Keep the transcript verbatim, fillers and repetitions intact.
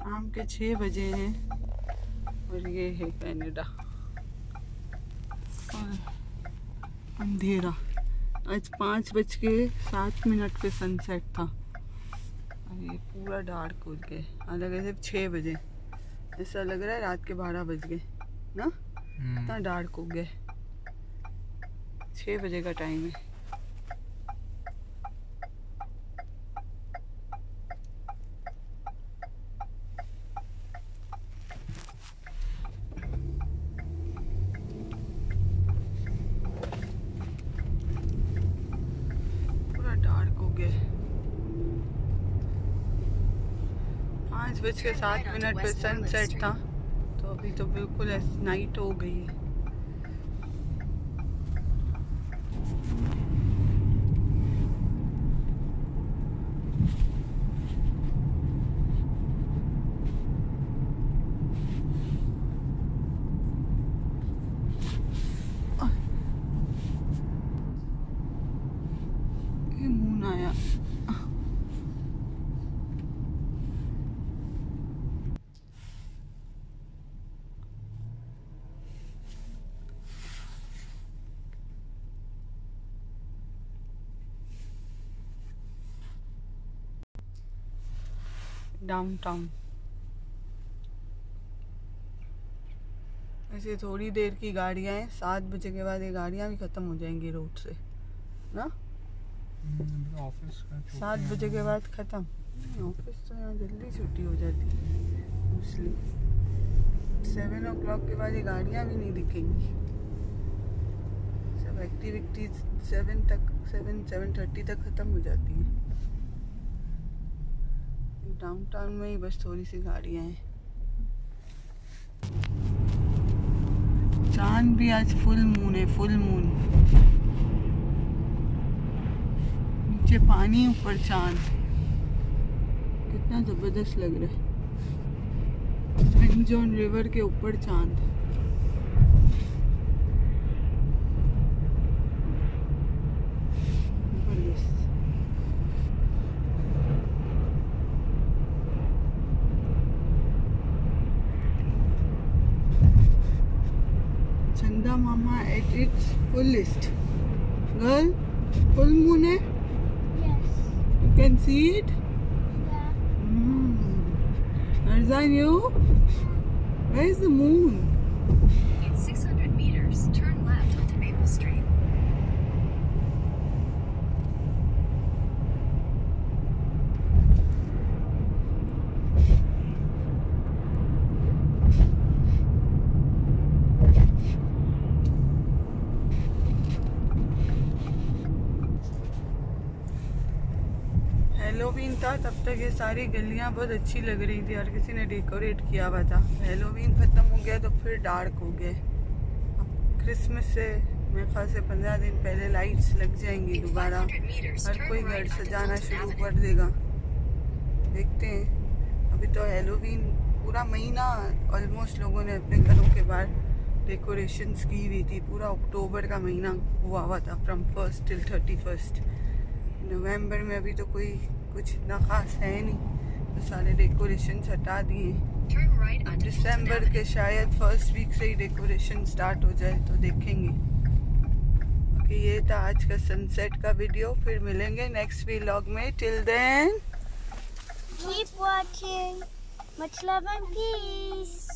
शाम के छः बजे हैं और ये है कनाडा और अंधेरा। आज पाँच बज के सात मिनट पे सनसेट था और ये पूरा डार्क हो गया। अलग है सिर्फ छः बजे, ऐसा लग रहा है रात के बारह बज गए ना, इतना डार्क हो गया। छः बजे का टाइम है। पाँच बज के सात मिनट पे सनसेट था, तो अभी तो बिल्कुल नाइट हो गई है। ये मून आया। डाउनटाउन ऐसे थोड़ी देर की गाड़ियाँ हैं, सात बजे के बाद ये गाड़ियाँ भी खत्म हो जाएंगी रोड से ना। ऑफिस सात बजे के बाद खत्म। ऑफिस तो यहाँ जल्दी छुट्टी हो जाती है मोस्टली। सेवन ओ क्लॉक के बाद ये गाड़ियाँ भी नहीं दिखेंगी। सब एक्टिविटीज सेवन तक सेवन सेवन थर्टी तक खत्म हो जाती है। डाउनटाउन में ही बस थोड़ी सी गाड़ियाँ हैं। चांद भी आज फुल मून है, फुल मून। नीचे पानी ऊपर चांद, कितना जबरदस्त लग रहा है। सेंट जॉन रिवर के ऊपर चांद। चंदा मामा at its fullest. Girl, full moon है। Yes. You can see it. Yeah. Hmm. Arzan, you? Where is the moon? In six hundred meters, turn left onto Maple Street. Halloween था तब तक ये सारी गलियां बहुत अच्छी लग रही थी, हर किसी ने डेकोरेट किया हुआ था। हेलोवीन ख़त्म हो गया तो फिर डार्क हो गया। अब क्रिसमस से मेरे ख्याल से पंद्रह दिन पहले लाइट्स लग जाएंगी दोबारा, हर कोई घर सजाना शुरू कर देगा। देखते हैं। अभी तो हेलोवीन पूरा महीना ऑलमोस्ट लोगों ने अपने घरों के बाहर डेकोरेशंस की हुई थी। पूरा अक्टूबर का महीना हुआ हुआ था, from first till thirty first. नवंबर में अभी तो कोई कुछ इतना खास है नहीं, तो सारे डेकोरेशन हटा दिए। दिसंबर के शायद फर्स्ट वीक से ही डेकोरेशन स्टार्ट हो जाए, तो देखेंगे। ओके, ये था आज का सनसेट का वीडियो। फिर मिलेंगे नेक्स्ट व्लॉग में। Till then keep watching, much love and piece.